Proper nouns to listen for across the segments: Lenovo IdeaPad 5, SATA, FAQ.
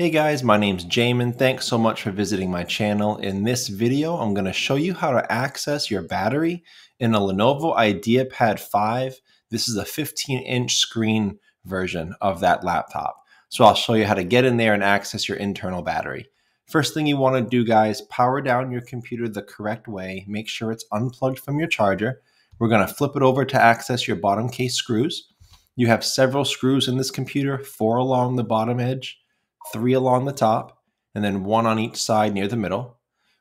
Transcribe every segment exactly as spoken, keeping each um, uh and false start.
Hey guys, my name's Jamin. Thanks so much for visiting my channel. In this video, I'm going to show you how to access your battery in a Lenovo IdeaPad five. This is a fifteen inch screen version of that laptop. So I'll show you how to get in there and access your internal battery. First thing you want to do, guys, power down your computer the correct way. Make sure it's unplugged from your charger. We're going to flip it over to access your bottom case screws. You have several screws in this computer, four along the bottom edge, three along the top, and then one on each side near the middle.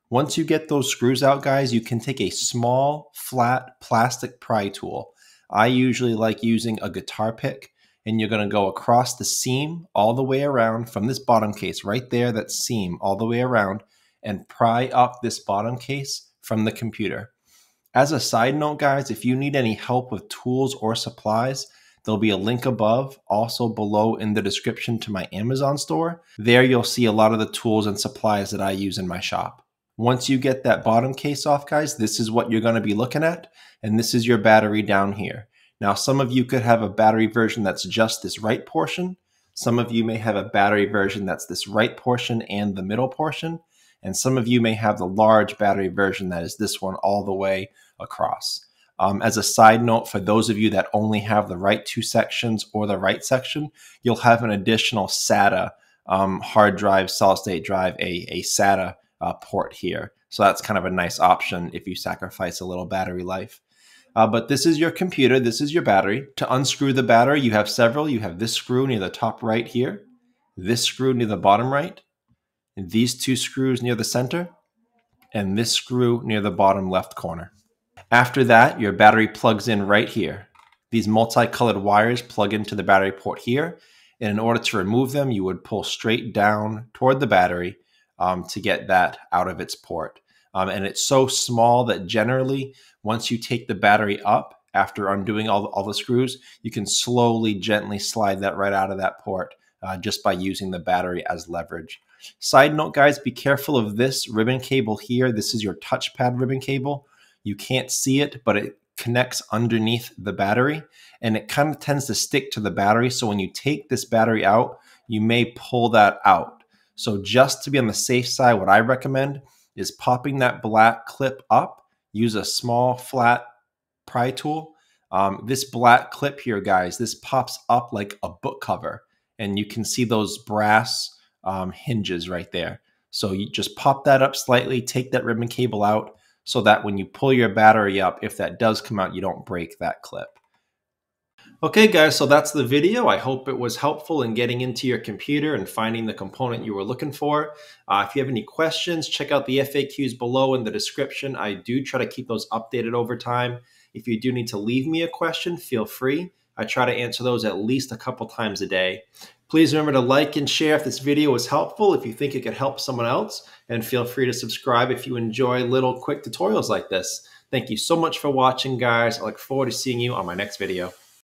Once you get those screws out, guys, you can take a small, flat plastic pry tool. I usually like using a guitar pick, and you're gonna go across the seam all the way around from this bottom case, right there, that seam all the way around, and pry up this bottom case from the computer. As a side note, guys, if you need any help with tools or supplies, there'll be a link above, also below in the description to my Amazon store. There you'll see a lot of the tools and supplies that I use in my shop. Once you get that bottom case off, guys, this is what you're going to be looking at, and this is your battery down here. Now, some of you could have a battery version that's just this right portion. Some of you may have a battery version that's this right portion and the middle portion, and some of you may have the large battery version that is this one all the way across. Um, as a side note, for those of you that only have the right two sections or the right section, you'll have an additional SATA um, hard drive, solid state drive, a, a SATA uh, port here. So that's kind of a nice option if you sacrifice a little battery life. Uh, but this is your computer. This is your battery. To unscrew the battery, you have several. You have this screw near the top right here, this screw near the bottom right, and these two screws near the center, and this screw near the bottom left corner. After that, your battery plugs in right here. These multicolored wires plug into the battery port here. And in order to remove them, you would pull straight down toward the battery um, to get that out of its port. Um, and it's so small that generally, once you take the battery up, after undoing all the, all the screws, you can slowly, gently slide that right out of that port uh, just by using the battery as leverage. Side note, guys, be careful of this ribbon cable here. This is your touchpad ribbon cable. You can't see it, but it connects underneath the battery, and it kind of tends to stick to the battery. So when you take this battery out, you may pull that out. So just to be on the safe side, what I recommend is popping that black clip up, use a small flat pry tool. Um, this black clip here, guys, this pops up like a book cover, and you can see those brass um, hinges right there. So you just pop that up slightly, take that ribbon cable out, so that when you pull your battery up, if that does come out, you don't break that clip. Okay guys, so that's the video. I hope it was helpful in getting into your computer and finding the component you were looking for. Uh, if you have any questions, check out the F A Qs below in the description. I do try to keep those updated over time. If you do need to leave me a question, feel free. I try to answer those at least a couple times a day. Please remember to like and share if this video was helpful, if you think it could help someone else, and feel free to subscribe if you enjoy little quick tutorials like this. Thank you so much for watching, guys. I look forward to seeing you on my next video.